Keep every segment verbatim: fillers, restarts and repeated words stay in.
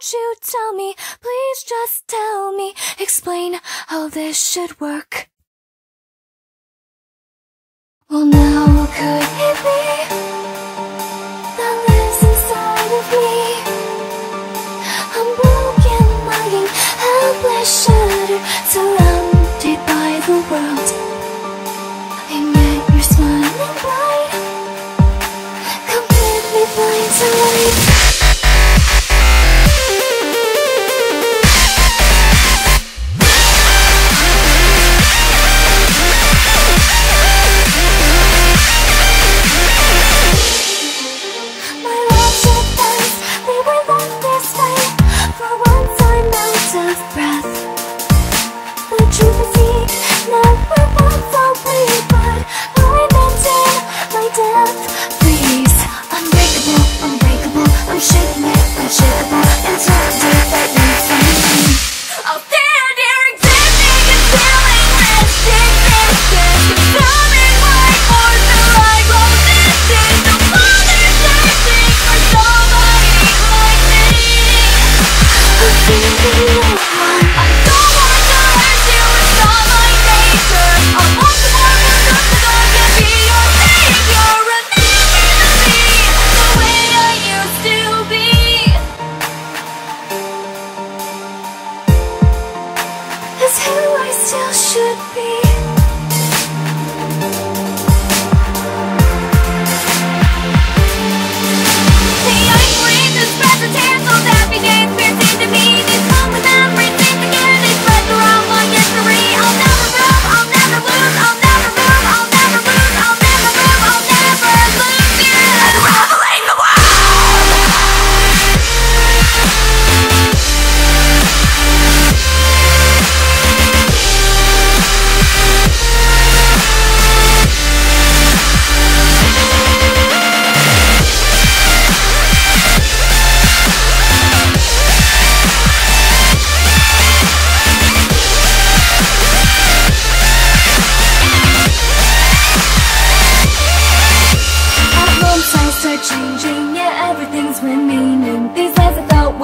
Won't you tell me, please just tell me, explain how this should work. Well, now could it be that lives inside of me? I'm broken, lying, helpless, shattered, surrounded by the world. I met your smiling bright, completely blind to light.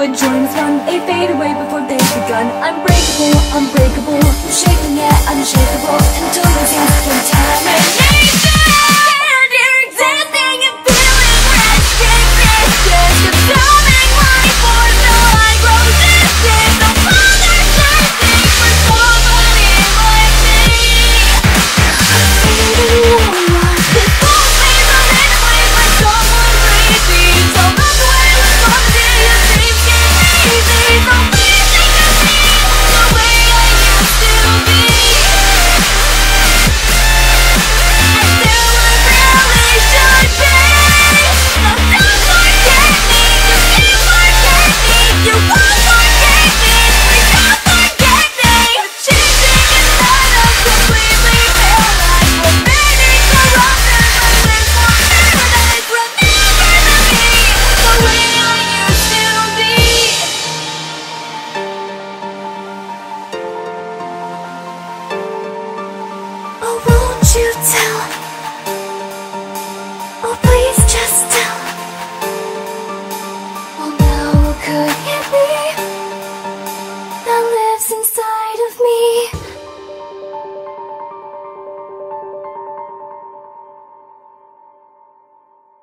Dreams run, they fade away before they've begun. Unbreakable, unbreakable.